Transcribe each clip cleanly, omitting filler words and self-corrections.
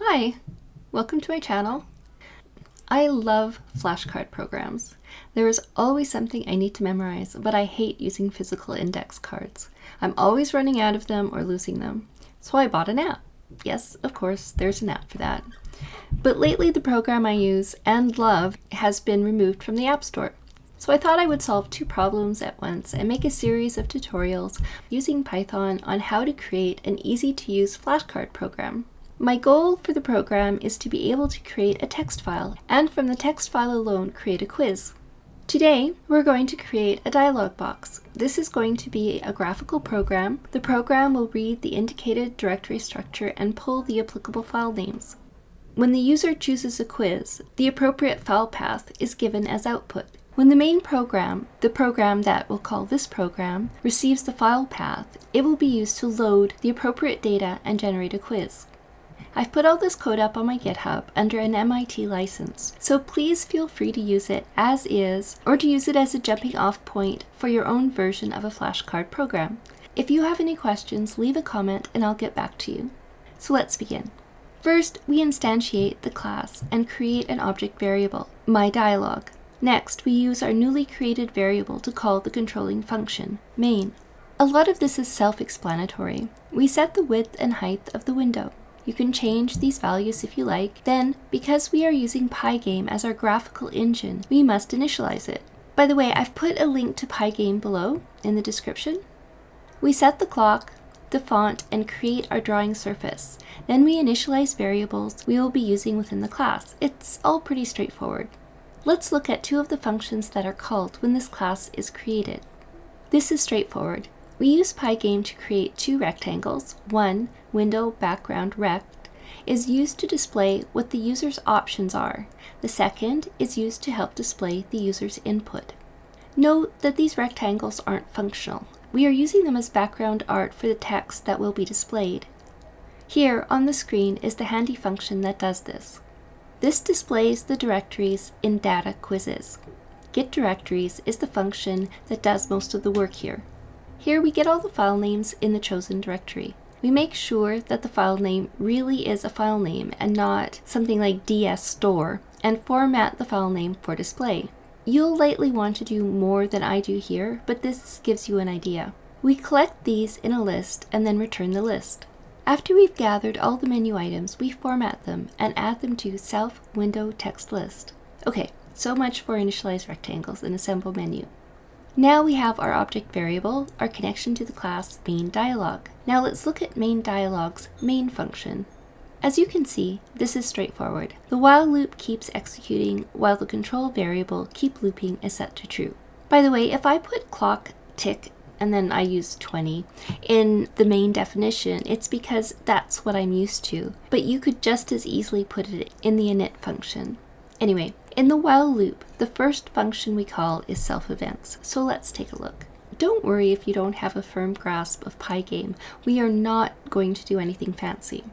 Hi, welcome to my channel. I love flashcard programs. There is always something I need to memorize, but I hate using physical index cards. I'm always running out of them or losing them. So I bought an app. Yes, of course, there's an app for that. But lately the program I use and love has been removed from the App Store. So I thought I would solve two problems at once and make a series of tutorials using Python on how to create an easy-to-use flashcard program. My goal for the program is to be able to create a text file, and from the text file alone create a quiz. Today, we're going to create a dialog box. This is going to be a graphical program. The program will read the indicated directory structure and pull the applicable file names. When the user chooses a quiz, the appropriate file path is given as output. When the main program, the program that we'll call this program, receives the file path, it will be used to load the appropriate data and generate a quiz. I've put all this code up on my GitHub under an MIT license, so please feel free to use it as is or to use it as a jumping off point for your own version of a flashcard program. If you have any questions, leave a comment and I'll get back to you. So let's begin. First, we instantiate the class and create an object variable, myDialog. Next, we use our newly created variable to call the controlling function, main. A lot of this is self-explanatory. We set the width and height of the window. You can change these values if you like. Then, because we are using Pygame as our graphical engine, we must initialize it. By the way, I've put a link to Pygame below in the description. We set the clock, the font, and create our drawing surface. Then we initialize variables we will be using within the class. It's all pretty straightforward. Let's look at two of the functions that are called when this class is created. This is straightforward. We use Pygame to create two rectangles. One, window background rect, is used to display what the user's options are. The second is used to help display the user's input. Note that these rectangles aren't functional. We are using them as background art for the text that will be displayed. Here on the screen is the handy function that does this. This displays the directories in data quizzes. Get directories is the function that does most of the work here. Here we get all the file names in the chosen directory. We make sure that the file name really is a file name and not something like DS_Store, and format the file name for display. You'll likely want to do more than I do here, but this gives you an idea. We collect these in a list and then return the list. After we've gathered all the menu items, we format them and add them to self window text list. Okay, so much for initialize rectangles and assemble menu. Now we have our object variable, our connection to the class MainDialog. Now let's look at MainDialog's main function. As you can see, this is straightforward. The while loop keeps executing while the control variable keep looping is set to true. By the way, if I put clock tick and then I use 20 in the main definition, it's because that's what I'm used to, but you could just as easily put it in the init function. Anyway, in the while loop, the first function we call is self-events, so let's take a look. Don't worry if you don't have a firm grasp of Pygame. We are not going to do anything fancy.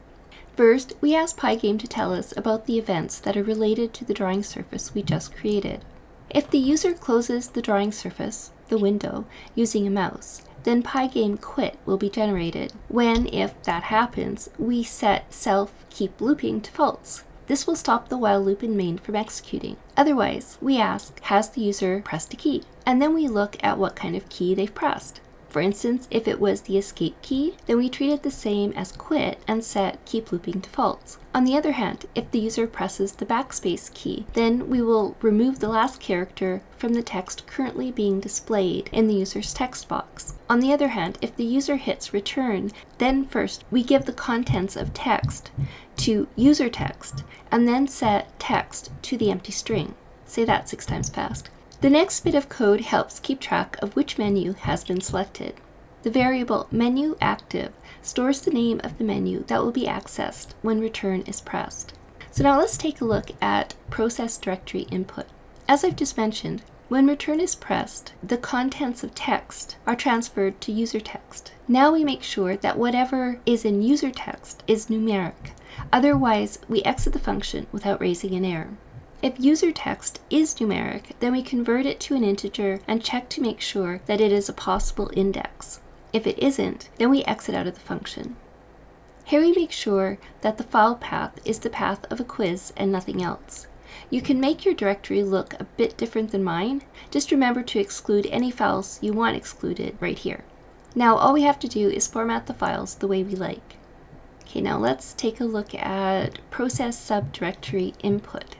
First, we ask Pygame to tell us about the events that are related to the drawing surface we just created. If the user closes the drawing surface, the window, using a mouse, then Pygame quit will be generated. When, if that happens, we set self keep looping to false. This will stop the while loop in main from executing. Otherwise, we ask, has the user pressed a key? And then we look at what kind of key they've pressed. For instance, if it was the escape key, then we treat it the same as quit and set keep looping to false. On the other hand, if the user presses the backspace key, then we will remove the last character from the text currently being displayed in the user's text box. On the other hand, if the user hits return, then first we give the contents of text to user text and then set text to the empty string. Say that 6 times fast. The next bit of code helps keep track of which menu has been selected. The variable menuActive stores the name of the menu that will be accessed when return is pressed. So now let's take a look at process directory input. As I've just mentioned, when return is pressed, the contents of text are transferred to user text. Now we make sure that whatever is in user text is numeric. Otherwise, we exit the function without raising an error. If user text is numeric, then we convert it to an integer and check to make sure that it is a possible index. If it isn't, then we exit out of the function. Here we make sure that the file path is the path of a quiz and nothing else. You can make your directory look a bit different than mine. Just remember to exclude any files you want excluded right here. Now all we have to do is format the files the way we like. Okay, now let's take a look at process subdirectory input.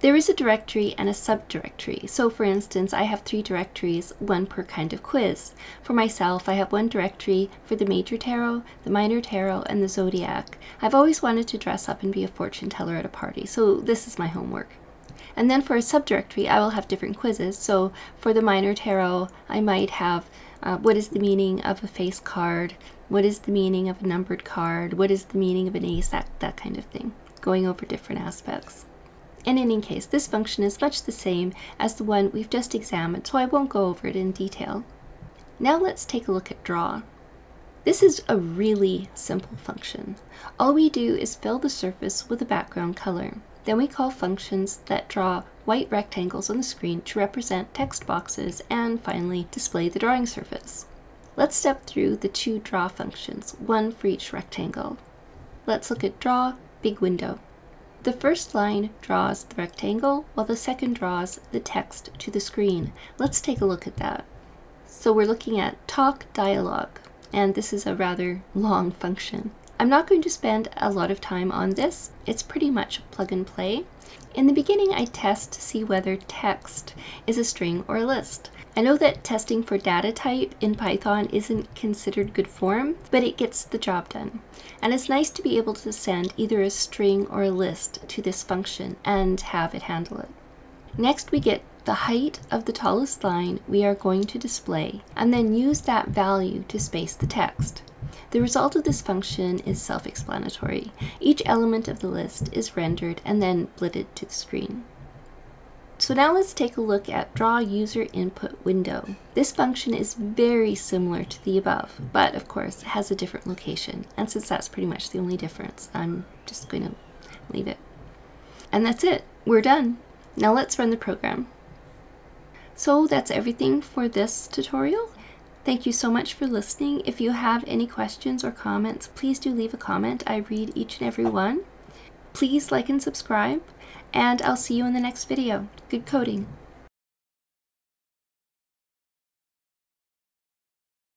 There is a directory and a subdirectory. So for instance, I have 3 directories, one per kind of quiz. For myself, I have one directory for the major tarot, the minor tarot, and the zodiac. I've always wanted to dress up and be a fortune teller at a party, so this is my homework. And then for a subdirectory, I will have different quizzes. So for the minor tarot, I might have what is the meaning of a face card, what is the meaning of a numbered card, what is the meaning of an ace, that kind of thing, going over different aspects. And in any case, this function is much the same as the one we've just examined, so I won't go over it in detail. Now let's take a look at draw. This is a really simple function. All we do is fill the surface with a background color. Then we call functions that draw white rectangles on the screen to represent text boxes and finally display the drawing surface. Let's step through the 2 draw functions, one for each rectangle. Let's look at draw big window. The first line draws the rectangle, while the second draws the text to the screen. Let's take a look at that. So we're looking at talk dialogue, and this is a rather long function. I'm not going to spend a lot of time on this. It's pretty much plug and play. In the beginning, I test to see whether text is a string or a list. I know that testing for data type in Python isn't considered good form, but it gets the job done. And it's nice to be able to send either a string or a list to this function and have it handle it. Next, we get the height of the tallest line we are going to display, and then use that value to space the text. The result of this function is self-explanatory. Each element of the list is rendered and then blitted to the screen. So now let's take a look at draw user input window. This function is very similar to the above, but of course it has a different location. And since that's pretty much the only difference, I'm just going to leave it. And that's it. We're done. Now let's run the program. So that's everything for this tutorial. Thank you so much for listening. If you have any questions or comments, please do leave a comment. I read each and every one. Please like and subscribe, and I'll see you in the next video. Good coding!